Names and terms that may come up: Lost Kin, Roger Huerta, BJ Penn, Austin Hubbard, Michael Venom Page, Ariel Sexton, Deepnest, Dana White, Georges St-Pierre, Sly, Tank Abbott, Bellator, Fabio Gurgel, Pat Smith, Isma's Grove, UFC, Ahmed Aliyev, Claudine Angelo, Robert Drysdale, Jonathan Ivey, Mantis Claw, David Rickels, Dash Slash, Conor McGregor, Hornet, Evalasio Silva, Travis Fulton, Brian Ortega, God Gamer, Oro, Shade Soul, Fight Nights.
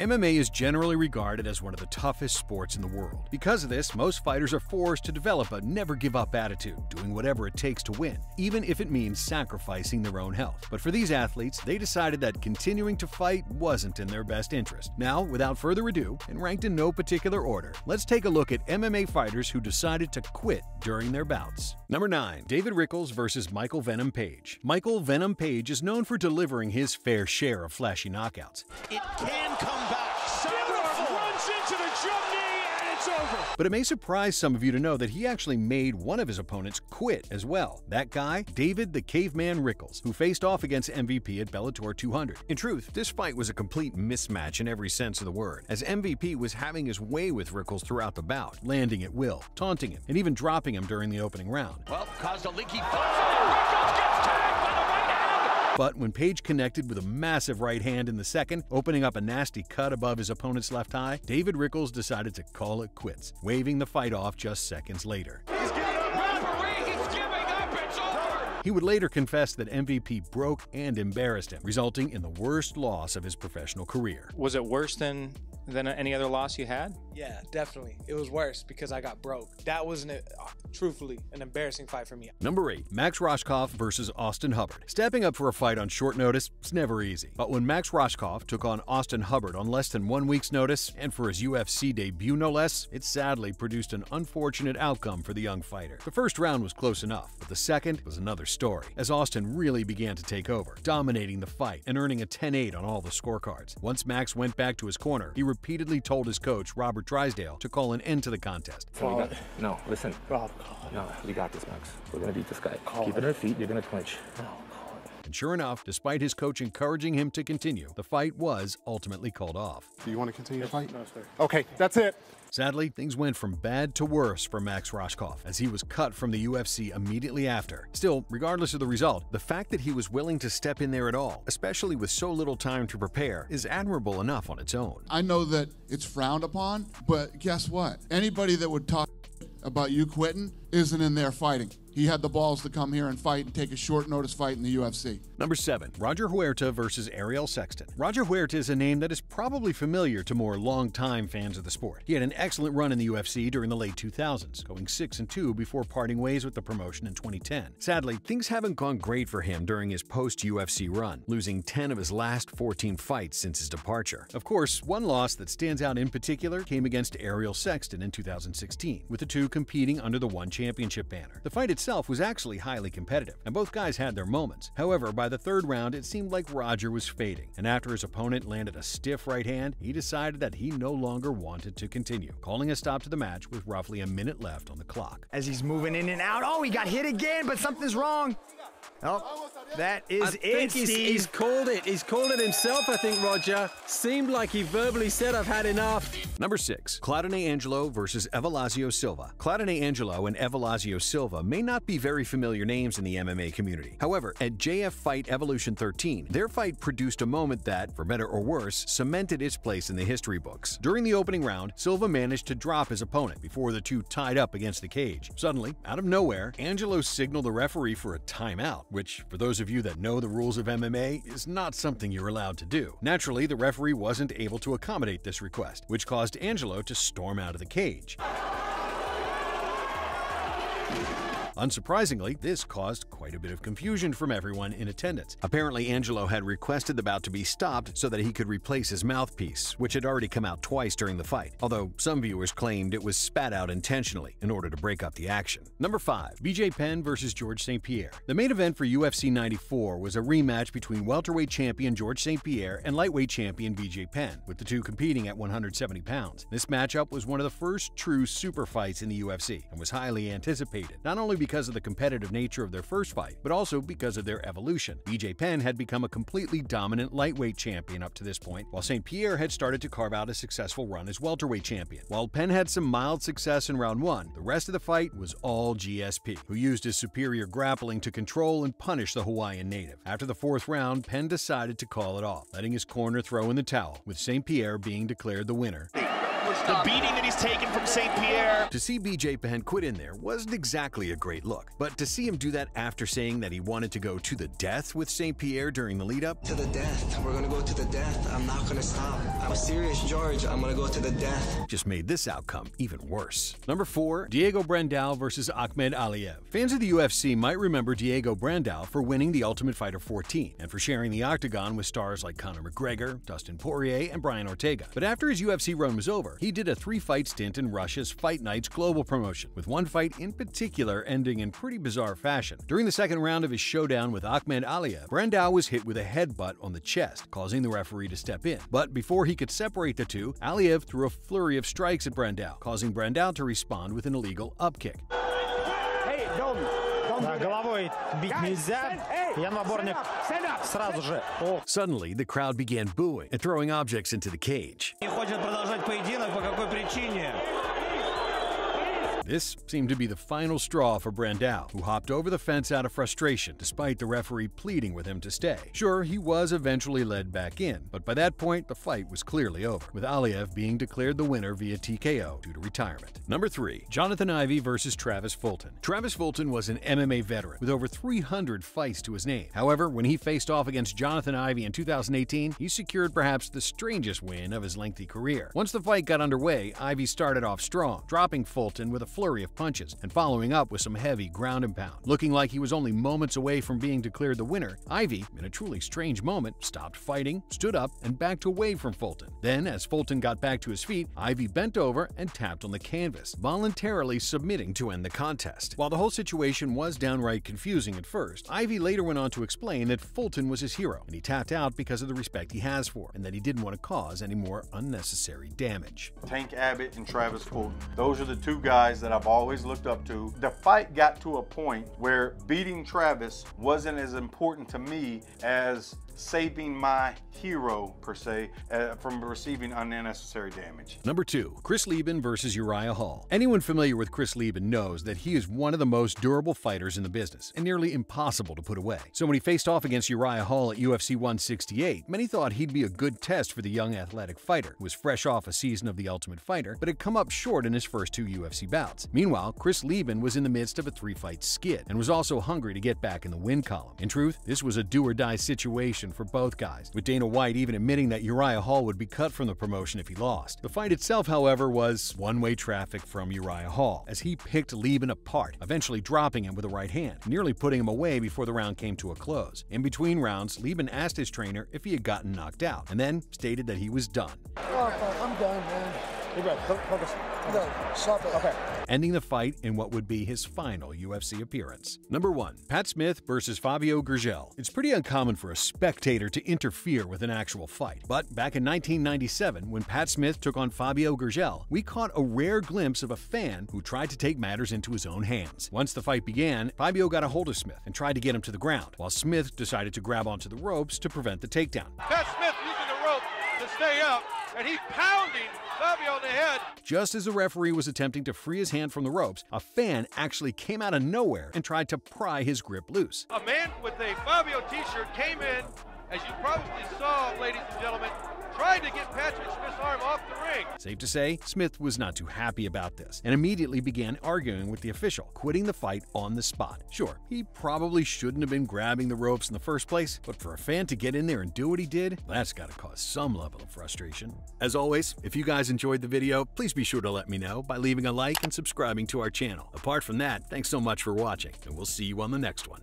MMA is generally regarded as one of the toughest sports in the world. Because of this, most fighters are forced to develop a never-give-up attitude, doing whatever it takes to win, even if it means sacrificing their own health. But for these athletes, they decided that continuing to fight wasn't in their best interest. Now, without further ado, and ranked in no particular order, let's take a look at MMA fighters who decided to quit during their bouts. Number 9. David Rickels vs. Michael Venom Page. Michael Venom Page is known for delivering his fair share of flashy knockouts. It can come back. Silva runs into the jump knee and it's over. But it may surprise some of you to know that he actually made one of his opponents quit as well. That guy, David the Caveman Rickels, who faced off against MVP at Bellator 200. In truth, this fight was a complete mismatch in every sense of the word, as MVP was having his way with Rickels throughout the bout, landing at will, taunting him, and even dropping him during the opening round. Well, caused a leaky fight. But when Page connected with a massive right hand in the second, opening up a nasty cut above his opponent's left eye, David Rickels decided to call it quits, waving the fight off just seconds later. He's giving up, referee! He's giving up! It's over! He would later confess that MVP broke and embarrassed him, resulting in the worst loss of his professional career. Was it worse than any other loss you had? Yeah, definitely. It was worse because I got broke. That was, truthfully, an embarrassing fight for me. Number 8. Max Rohskopf versus Austin Hubbard. Stepping up for a fight on short notice is never easy. But when Max Rohskopf took on Austin Hubbard on less than 1 week's notice, and for his UFC debut no less, it sadly produced an unfortunate outcome for the young fighter. The first round was close enough, but the second was another story, as Austin really began to take over, dominating the fight and earning a 10-8 on all the scorecards. Once Max went back to his corner, he repeatedly told his coach, Robert Drysdale, to call an end to the contest. Well, no, listen. Rob, no, we got this, Max. We're going to beat this guy. Keep it on your feet. You're going to clinch. No. And sure enough, despite his coach encouraging him to continue, the fight was ultimately called off. Do you want to continue the fight? No, sir. Okay, that's it. Sadly, things went from bad to worse for Max Rohskopf, as he was cut from the UFC immediately after. Still, regardless of the result, the fact that he was willing to step in there at all, especially with so little time to prepare, is admirable enough on its own. I know that it's frowned upon, but guess what? Anybody that would talk about you quitting isn't in there fighting. He had the balls to come here and fight and take a short notice fight in the UFC. Number 7. Roger Huerta versus Ariel Sexton. Roger Huerta is a name that is probably familiar to more long-time fans of the sport. He had an excellent run in the UFC during the late 2000s, going 6-2 before parting ways with the promotion in 2010. Sadly, things haven't gone great for him during his post-UFC run, losing 10 of his last 14 fights since his departure. Of course, one loss that stands out in particular came against Ariel Sexton in 2016, with the two competing under the One Championship banner. The fight itself was actually highly competitive, and both guys had their moments. However, by the third round, it seemed like Roger was fading, and after his opponent landed a stiff right hand, he decided that he no longer wanted to continue, calling a stop to the match with roughly a minute left on the clock. As he's moving in and out, oh, he got hit again, but something's wrong. Oh, that is I think he's called it. He's called it himself, I think, Roger. Seemed like he verbally said, I've had enough. Number 6. Claudine Angelo versus Evalasio Silva. Claudine Angelo and Evalasio Silva may not be very familiar names in the MMA community. However, at JF Fight Evolution 13, their fight produced a moment that, for better or worse, cemented its place in the history books. During the opening round, Silva managed to drop his opponent before the two tied up against the cage. Suddenly, out of nowhere, Angelo signaled the referee for a timeout, which, for those of you that know the rules of MMA, is not something you're allowed to do. Naturally, the referee wasn't able to accommodate this request, which caused Angelo to storm out of the cage. Unsurprisingly, this caused quite a bit of confusion from everyone in attendance. Apparently, Angelo had requested the bout to be stopped so that he could replace his mouthpiece, which had already come out twice during the fight, although some viewers claimed it was spat out intentionally in order to break up the action. Number 5. BJ Penn vs. Georges St-Pierre. The main event for UFC 94 was a rematch between welterweight champion Georges St-Pierre and lightweight champion BJ Penn, with the two competing at 170 pounds. This matchup was one of the first true super fights in the UFC and was highly anticipated, not only because of the competitive nature of their first fight, but also because of their evolution. BJ Penn had become a completely dominant lightweight champion up to this point, while St-Pierre had started to carve out a successful run as welterweight champion. While Penn had some mild success in round one, the rest of the fight was all GSP, who used his superior grappling to control and punish the Hawaiian native. After the fourth round, Penn decided to call it off, letting his corner throw in the towel, with St-Pierre being declared the winner. The beating that he's taken from St-Pierre. To see BJ Penn quit in there wasn't exactly a great look, but to see him do that after saying that he wanted to go to the death with St-Pierre during the lead-up. To the death. We're going to go to the death. I'm not going to stop. I'm serious, George. I'm going to go to the death. Just made this outcome even worse. Number 4, Diego Brandao versus Ahmed Aliyev. Fans of the UFC might remember Diego Brandao for winning the Ultimate Fighter 14 and for sharing the octagon with stars like Conor McGregor, Dustin Poirier, and Brian Ortega. But after his UFC run was over, he did a 3-fight stint in Russia's Fight Nights global promotion, with one fight in particular ending in pretty bizarre fashion. During the second round of his showdown with Ahmed Aliyev, Brandao was hit with a headbutt on the chest, causing the referee to step in. But before he could separate the two, Aliyev threw a flurry of strikes at Brandao, causing Brandao to respond with an illegal upkick. Hey, don't. Suddenly, the crowd began booing and throwing objects into the cage. This seemed to be the final straw for Brandao, who hopped over the fence out of frustration despite the referee pleading with him to stay. Sure, he was eventually led back in, but by that point, the fight was clearly over, with Aliyev being declared the winner via TKO due to retirement. Number 3, Jonathan Ivey versus Travis Fulton. Travis Fulton was an MMA veteran with over 300 fights to his name. However, when he faced off against Jonathan Ivey in 2018, he secured perhaps the strangest win of his lengthy career. Once the fight got underway, Ivey started off strong, dropping Fulton with a flurry of punches and following up with some heavy ground and pound. Looking like he was only moments away from being declared the winner, Ivey, in a truly strange moment, stopped fighting, stood up, and backed away from Fulton. Then, as Fulton got back to his feet, Ivey bent over and tapped on the canvas, voluntarily submitting to end the contest. While the whole situation was downright confusing at first, Ivey later went on to explain that Fulton was his hero, and he tapped out because of the respect he has for him, and that he didn't want to cause any more unnecessary damage. Tank Abbott and Travis Fulton, those are the two guys that I've always looked up to. The fight got to a point where beating Travis wasn't as important to me as saving my hero, per se, from receiving unnecessary damage. Number 2, Chris Leben versus Uriah Hall. Anyone familiar with Chris Leben knows that he is one of the most durable fighters in the business and nearly impossible to put away. So when he faced off against Uriah Hall at UFC 168, many thought he'd be a good test for the young athletic fighter who was fresh off a season of The Ultimate Fighter, but had come up short in his first 2 UFC bouts. Meanwhile, Chris Leben was in the midst of a 3-fight skid and was also hungry to get back in the win column. In truth, this was a do-or-die situation for both guys, with Dana White even admitting that Uriah Hall would be cut from the promotion if he lost. The fight itself, however, was one-way traffic from Uriah Hall, as he picked Leben apart, eventually dropping him with a right hand, nearly putting him away before the round came to a close. In between rounds, Leben asked his trainer if he had gotten knocked out, and then stated that he was done. Oh, I'm done, man. You're right. Focus. Stop it. Okay. Ending the fight in what would be his final UFC appearance. Number 1, Pat Smith versus Fabio Gurgel. It's pretty uncommon for a spectator to interfere with an actual fight, but back in 1997, when Pat Smith took on Fabio Gurgel, we caught a rare glimpse of a fan who tried to take matters into his own hands. Once the fight began, Fabio got a hold of Smith and tried to get him to the ground, while Smith decided to grab onto the ropes to prevent the takedown. Pat Smith using the rope to stay up, and he's pounding Fabio on the head. Just as the referee was attempting to free his hand from the ropes, a fan actually came out of nowhere and tried to pry his grip loose. A man with a Fabio t-shirt came in, as you probably saw, ladies and gentlemen, trying to get Patrick Smith's arm off the ring. Safe to say, Smith was not too happy about this and immediately began arguing with the official, quitting the fight on the spot. Sure, he probably shouldn't have been grabbing the ropes in the first place, but for a fan to get in there and do what he did, that's got to cause some level of frustration. As always, if you guys enjoyed the video, please be sure to let me know by leaving a like and subscribing to our channel. Apart from that, thanks so much for watching, and we'll see you on the next one.